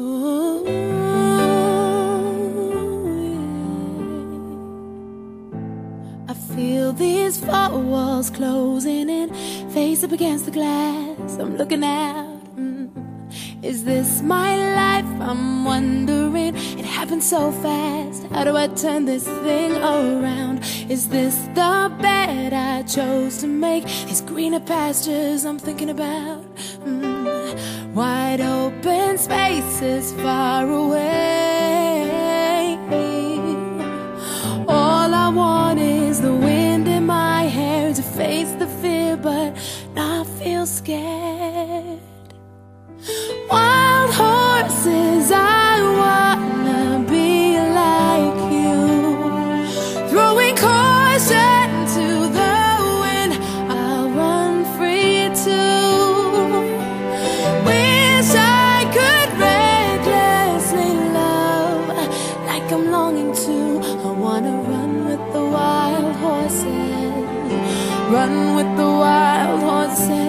I feel these four walls closing in, face up against the glass, I'm looking out. Is this my life? I'm wondering. It happened so fast, how do I turn this thing around? Is this the bed I chose to make? These greener pastures I'm thinking about. Wide open spaces far away. All I want is the wind in my hair, to face the fear but not feel scared. Wild horses, I wanna be like you, throwing caution to the wind. I'll run free too. Wish I could recklessly love like I'm longing to. I wanna run with the wild horses, run with the wild horses.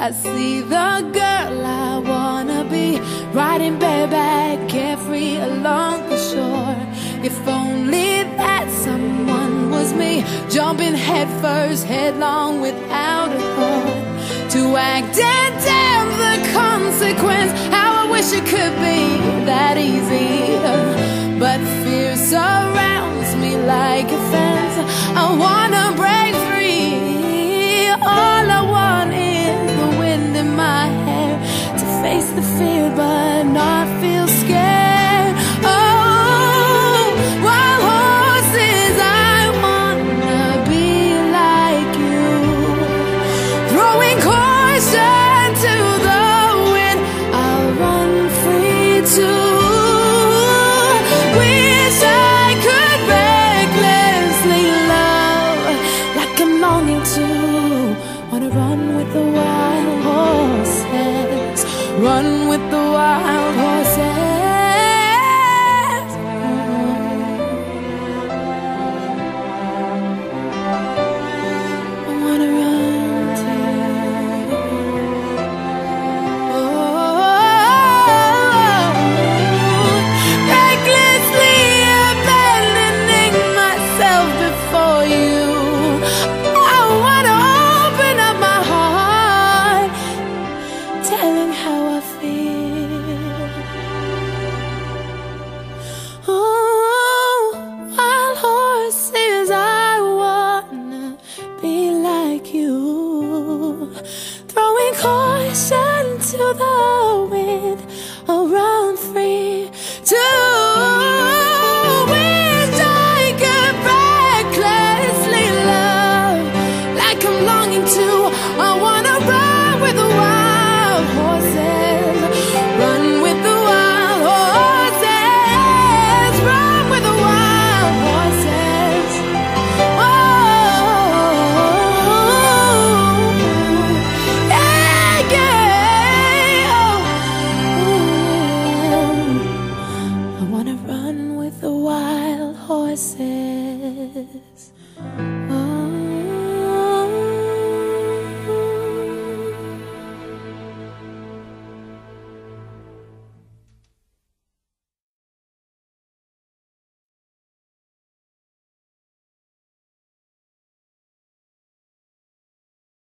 I see the girl I wanna be, riding bareback, carefree along the shore. If only that someone was me, jumping headfirst, headlong without a thought. To act and damn the consequence, how I wish it could be that easy. But fear surrounds me like a fence, I wanna break free. All I want is in my hair, to face the fear but not feel scared. Oh, wild horses, I wanna be like you, throwing caution to the wind. I'll run free too. Wish I could recklessly love like I'm longing to. Wanna run with the wild horses, run with the wild horses. I wanna run to you. Oh, recklessly abandoning myself before you. Throwing caution to the wind, I'll run free too. Wish I could recklessly love like I'm longing to. I wanna run with the wild horses, run with the wild horses, run with the wild horses. Run with the wild horses.